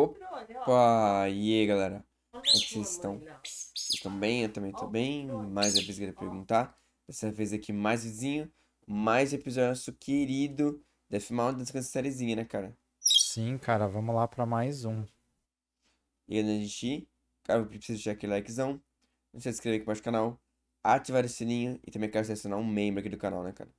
Opa! E aí, galera? Como vocês estão? Vocês estão bem? Eu também tô bem. Mais uma vez queria perguntar. Dessa vez aqui, mais vizinho. Mais episódio nosso querido Death Mountain, dessa sériezinha, né, cara? Sim, cara. Vamos lá pra mais um. E antes de gente, cara, eu preciso deixar aquele likezão. Não se inscrever aqui embaixo do canal. Ativar o sininho. E também quero selecionar um membro aqui do canal, né, cara?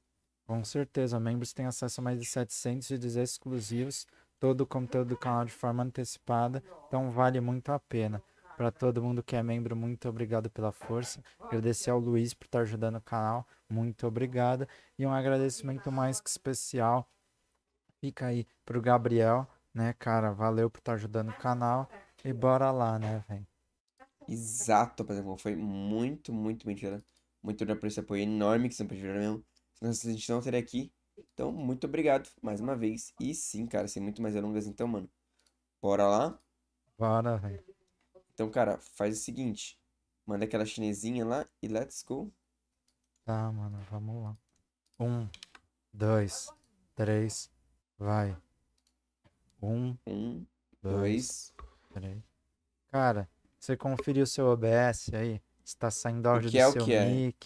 Com certeza. Membros têm acesso a mais de 710 exclusivos. Todo o conteúdo do canal de forma antecipada, então vale muito a pena. Para todo mundo que é membro, muito obrigado pela força. Agradecer ao Luiz por estar ajudando o canal, muito obrigado. E um agradecimento mais que especial fica aí pro Gabriel, né, cara? Valeu por estar ajudando o canal e bora lá, né, velho? Exato, rapaziada. Foi muito mentira. Muito obrigado por esse apoio enorme que você pediu mesmo. Se a gente não teria aqui. Então, muito obrigado mais uma vez. E sim, cara, sem muito mais delongas, então, mano. Bora lá? Bora, velho. Então, cara, faz o seguinte. Manda aquela chinesinha lá e let's go. Tá, mano, vamos lá. 1, 2, 3, vai. 1, 2, 3. Cara, você conferiu o seu OBS aí? Está saindo áudio do seu mic.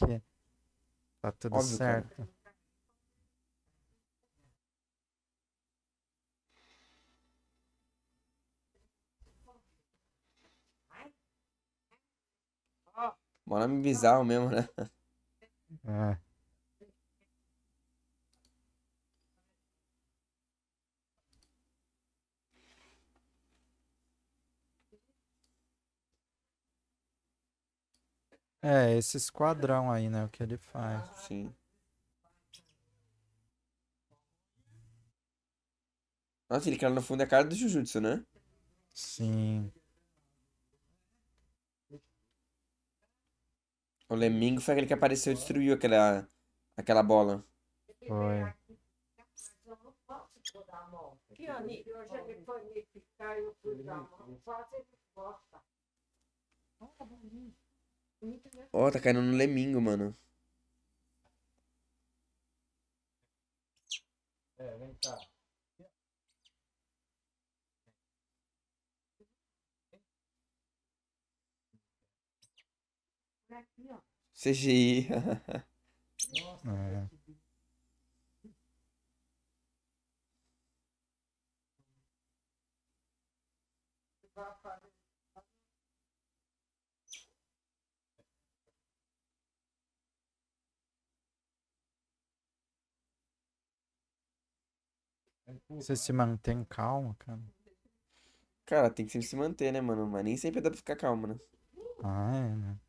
Tá tudo certo. Cara. Mó nome bizarro mesmo, né? É. É, esse esquadrão aí, né? O que ele faz. Sim. Nossa, ele cara no fundo é a cara do Jujutsu, né? Sim. O Lemingo foi aquele que apareceu e destruiu aquela bola. Foi. Ó, tá caindo no Lemingo, mano. É, vem cá. CGI. É. Você se mantém calmo, cara? Cara, tem que sempre se manter, né, mano? Mas nem sempre dá pra ficar calmo, né? Ah, é, né?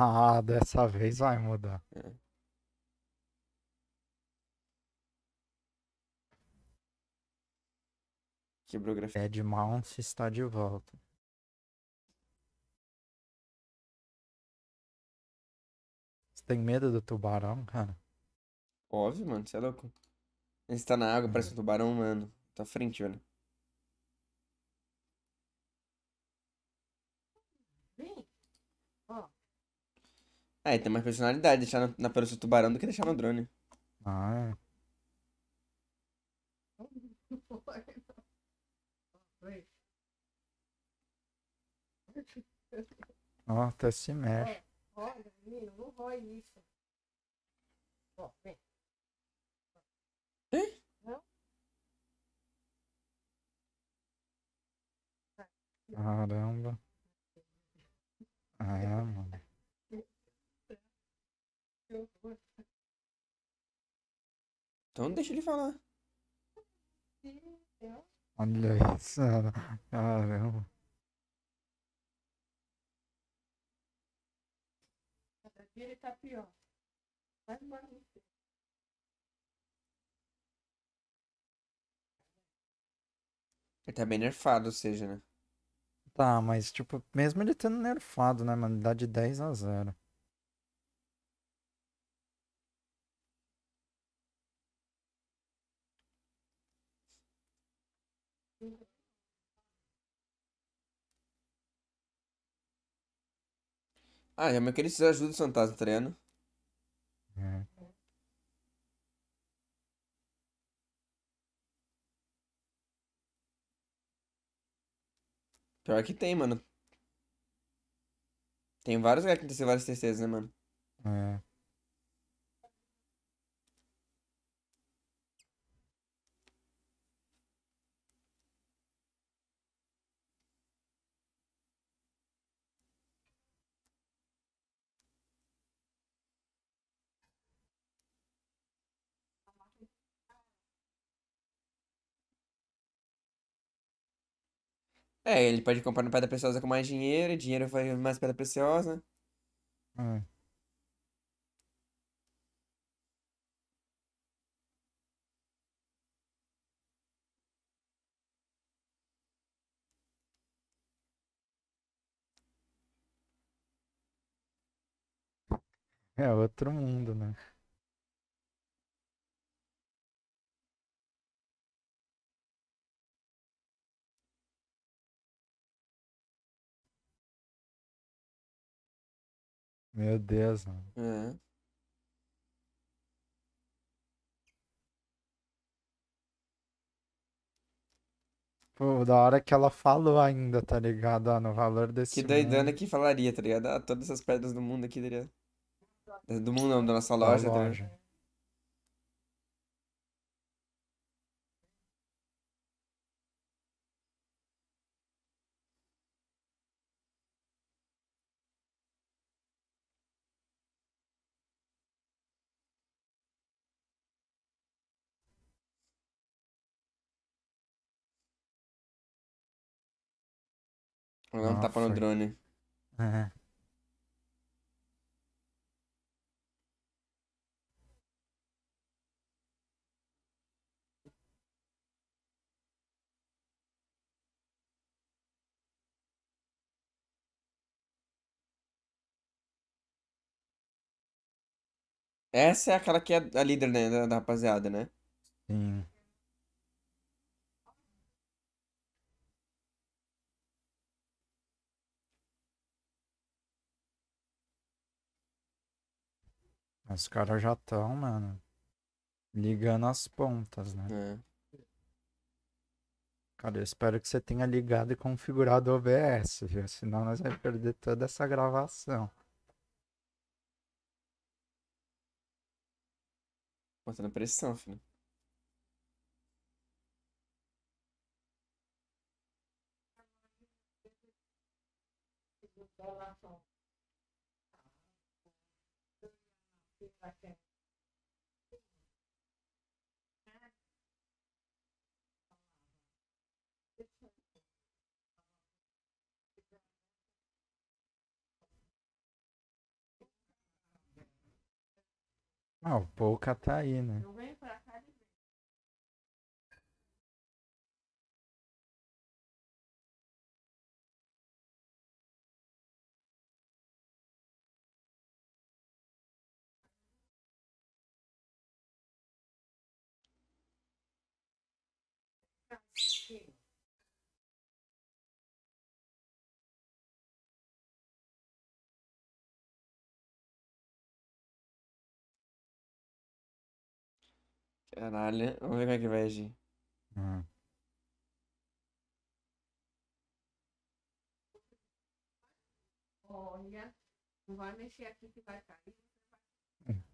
Ah, dessa vez vai mudar. É. Quebrou grafite. Death Mountain está de volta. Você tem medo do tubarão, cara? Óbvio, mano, você é louco. Ele tá na água, parece um tubarão, mano. Tá à frente, velho. Ah, e tem mais personalidade deixar na peruça do tubarão do que deixar no drone. Ah, é. Ó, tá se mexe. Olha, menino, não rói isso. Ó, vem. Hã? Não? Caramba. Ah, é, mano. Então deixa ele falar. Olha isso, caramba. Cada dia ele tá pior. Vai embora. Ele tá bem nerfado, ou seja, né? Tá, mas tipo, mesmo ele tendo nerfado, né, mano? Dá de 10-0. Ah, realmente que eles ajudam o fantasma, tá ligado? Uhum. Pior que tem, mano. Tem vários lugares que tem várias tristezas, né, mano? É. É, ele pode comprar uma pedra preciosa com mais dinheiro, e dinheiro faz mais pedra preciosa. É. É outro mundo, né? Meu Deus, mano. É. Pô, da hora que ela falou ainda, tá ligado? Ah, no valor Que desse doidana mundo, que falaria, tá ligado? Ah, todas essas pedras do mundo aqui, tá ligado? Do mundo não, da nossa da loja, tá ligado? loja. Vou dar um Ah, tapa no foi. drone. É. Essa é aquela que é a líder, né, da rapaziada, né? Sim. Os caras já estão, mano, ligando as pontas, né? É. Cara, eu espero que você tenha ligado e configurado o OBS, viu? Senão nós vamos perder toda essa gravação. Botando pressão, filho. Ah, o Pouca tá aí, né? Caralho, vamos ver como é que vai agir. Ah,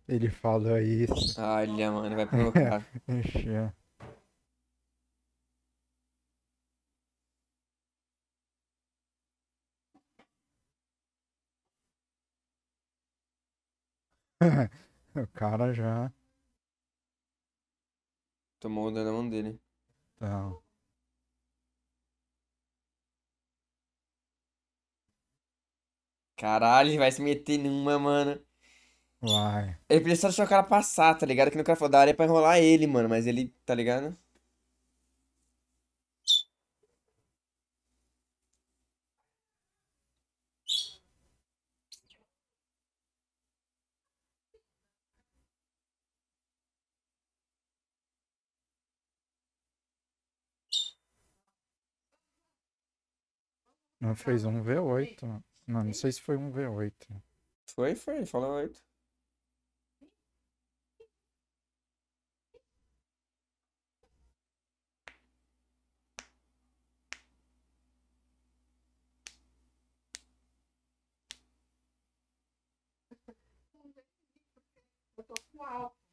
ele falou isso. Olha, mano, vai provocar. Ixi, é. O cara já. Tomou o dano na mão dele. Então, Caralho, ele vai se meter numa, mano. vai. Ele podia só deixar o cara passar, tá ligado? Que no cara falou da área pra enrolar ele, mano. Mas ele, tá ligado? Não fez um V8, mano. Não, não sei se foi um V8. Foi, falou 8. Eu tô com álcool.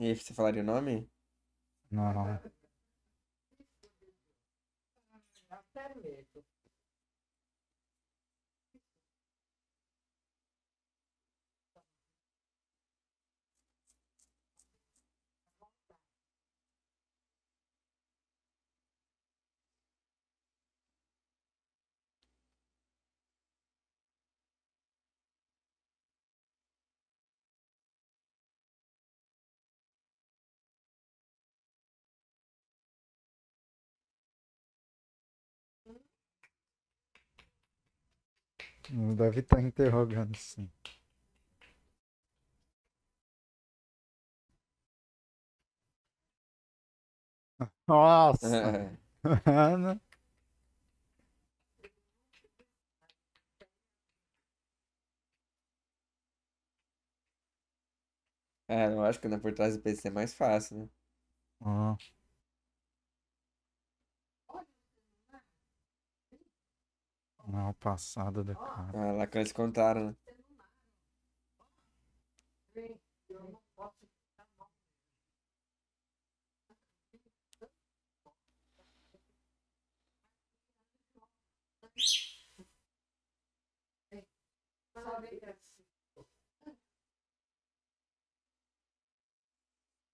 E aí, você falaria o nome? Não. Até mesmo. Não deve estar interrogando, sim. Nossa! Ana. Eu acho que andar por trás do PC é mais fácil, né? Ah. Não, passada da cara. Lá que eles contaram, né?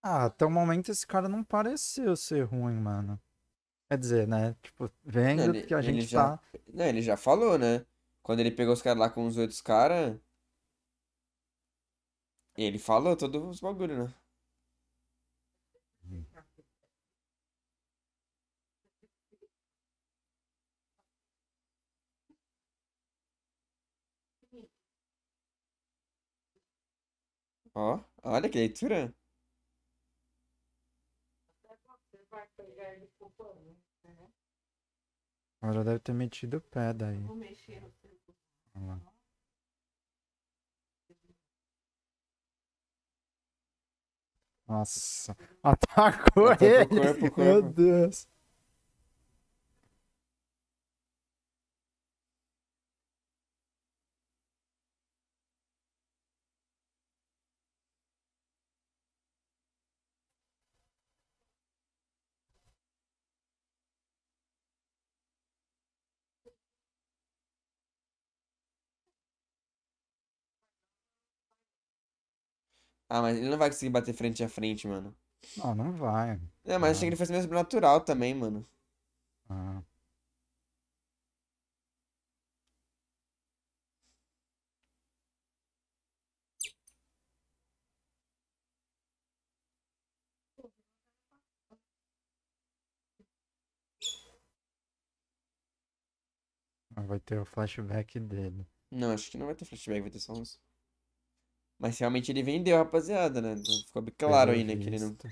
Até o momento esse cara não pareceu ser ruim, mano. Quer dizer, né? Tipo, vendo que a gente já... tá. Não, ele já falou, né? Quando ele pegou os caras lá com os outros caras, ele falou todos os bagulho, né? Ó, olha que leitura. Ela deve ter metido o pé daí. Olha lá. Nossa, atacou ele! Corpo. Meu Deus! Mas ele não vai conseguir bater frente a frente, mano. Não vai. É, mas achei que ele fosse mesmo natural também, mano. Ah. Vai ter o flashback dele. Não, acho que não vai ter flashback, vai ter só uns. Mas realmente ele vendeu, rapaziada, né? Ficou bem claro aí, né? Que ele não tá.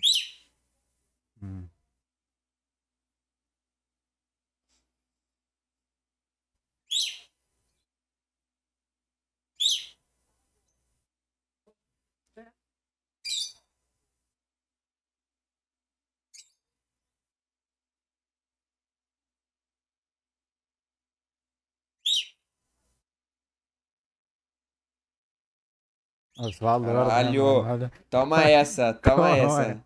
Os valores. Caralho! Né, toma essa, toma essa.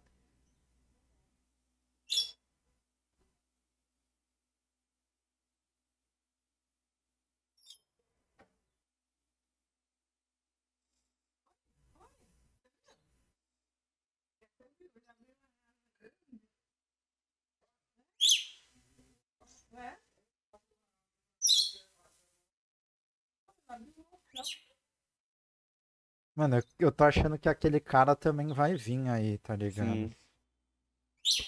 Mano, eu tô achando que aquele cara também vai vir aí, tá ligado? Sim.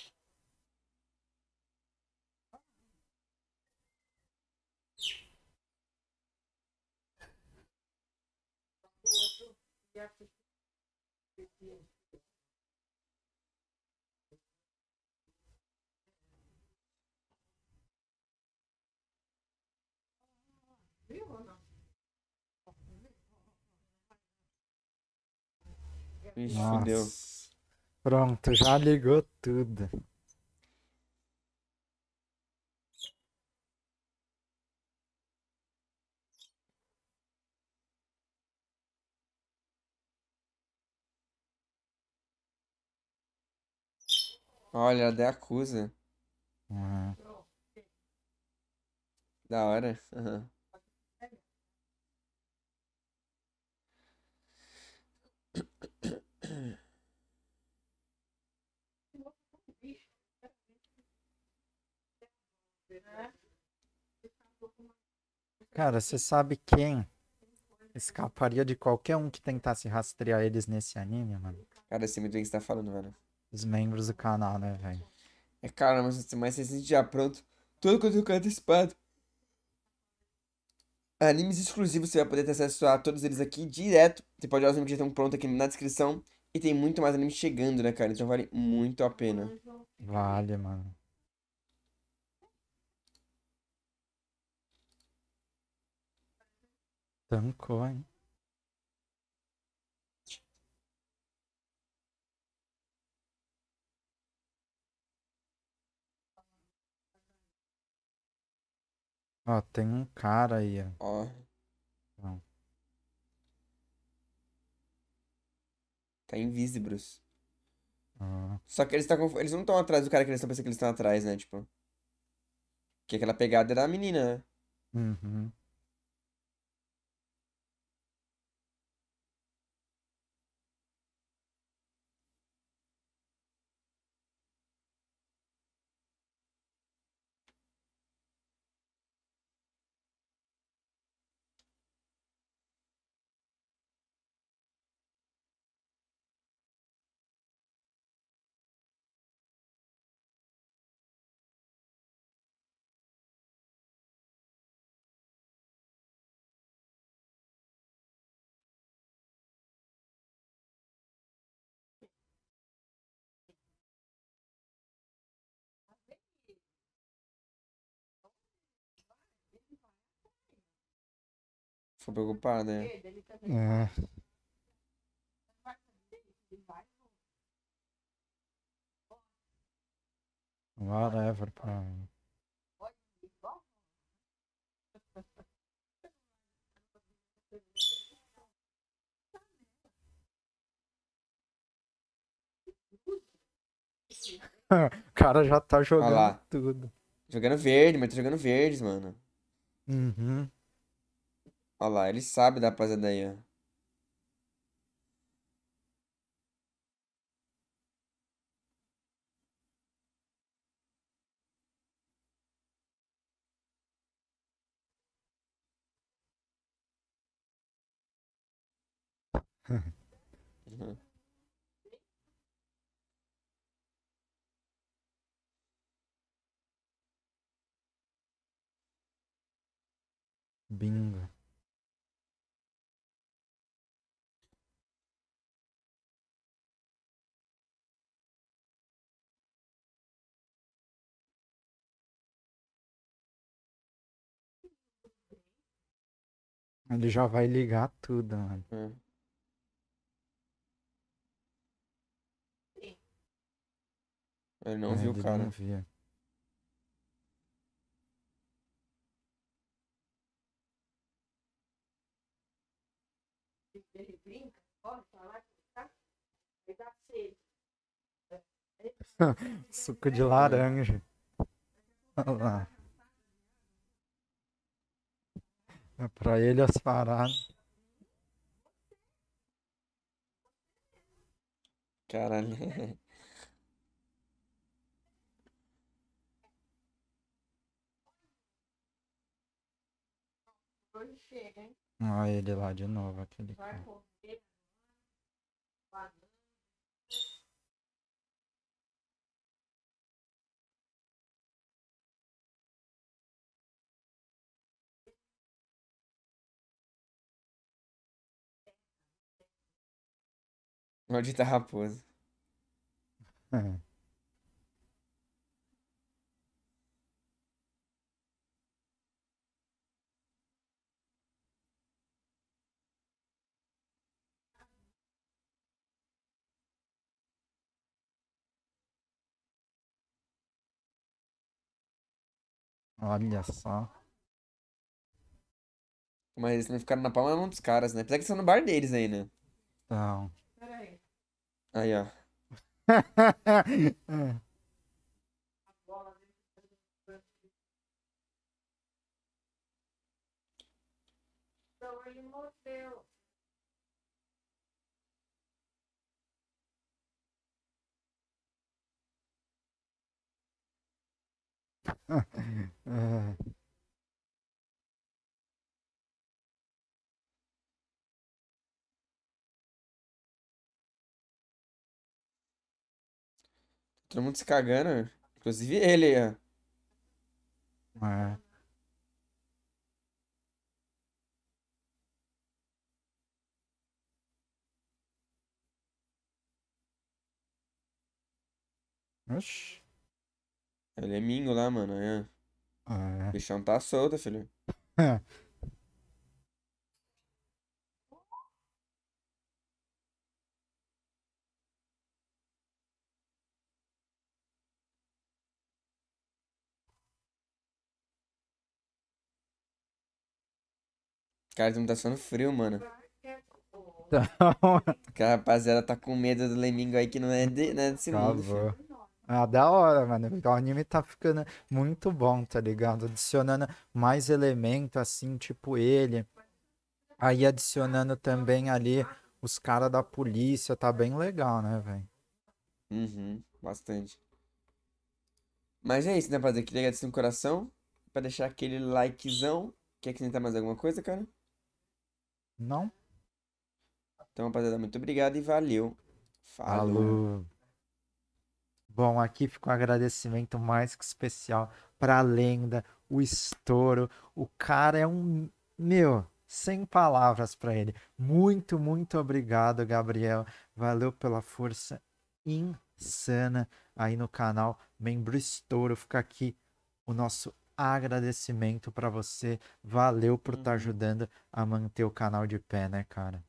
Viu ou não? Vixe, fudeu. Pronto, já ligou tudo. Olha, até acusa. Uhum. Da hora. Uhum. Cara, você sabe quem escaparia de qualquer um que tentasse rastrear eles nesse anime, mano? Cara, você me tem que estar falando, velho. Os membros do canal, né, velho? É, cara, mas você sente já pronto. Tudo quanto eu canto antecipado. Animes exclusivos, você vai poder ter acesso a todos eles aqui direto. Você pode olhar os animes que já estão prontos aqui na descrição. E tem muito mais animes chegando, né, cara? Então vale muito a pena. Vale, mano. Tancou, hein? Ó, tem um cara aí, ó. Ó. Não. Tá invisíveis. Ah. Só que eles não estão atrás do cara que eles estão pensando que eles estão atrás, né? Tipo. Que aquela pegada era a menina, né? Uhum. Ficou preocupado, né? É. Whatever, pra mim. O cara já tá jogando tudo. Jogando verde, mas tá jogando verdes, mano. Uhum. Olha lá, ele sabe da rapaziada aí, ó. Uhum. Bingo. Ele já vai ligar tudo, mano. Ele não viu o cara. Não via. Ele brinca, pode falar que tá? Ele dá sede. Suco de laranja. Olha lá. É pra ele as paradas. Caralho. Olha ele lá de novo, aquele cara. Maldita raposa. É. Olha só. Mas eles não ficaram na palma da mão dos caras, né? Apesar que eles estão no bar deles aí, né? Então. Peraí. Aí, ó. É. Todo mundo se cagando, inclusive ele, ó. É. Oxi. É o Lemingo lá, mano. É. O É. bichão tá solto, filho. É. Cara, tu não tá sendo frio, mano. Então, Que a rapaziada tá com medo do Lemingo aí que não é desse mundo, acabou. filho. Ah, da hora, mano. O anime tá ficando muito bom, tá ligado? Adicionando mais elemento, assim, tipo ele. Aí adicionando também ali os caras da polícia, tá bem legal, né, velho? Bastante. Mas é isso, né, rapaziada? Queria agradecer no coração. Pra deixar aquele likezão. Quer acrescentar mais alguma coisa, cara? Não? Então, rapaziada, muito obrigado e valeu. Falou. Alô. Bom, aqui fica um agradecimento mais que especial pra lenda, o estouro. O cara é um. Meu, sem palavras pra ele. Muito, muito obrigado, Gabriel. Valeu pela força insana aí no canal. Membro Estouro, fica aqui o nosso agradecimento pra você. Valeu por estar ajudando a manter o canal de pé, né, cara?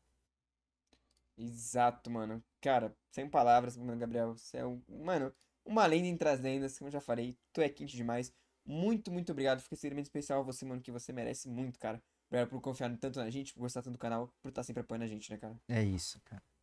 Exato, mano. Cara, sem palavras, mano, Gabriel. Você é um. Mano, uma lenda entre as lendas, como eu já falei. Tu é quente demais. Muito, muito obrigado. Fica extremamente especial a você, mano, que você merece muito, cara. Obrigado por confiar tanto na gente, por gostar tanto do canal, por estar sempre apoiando a gente, né, cara? É isso, cara.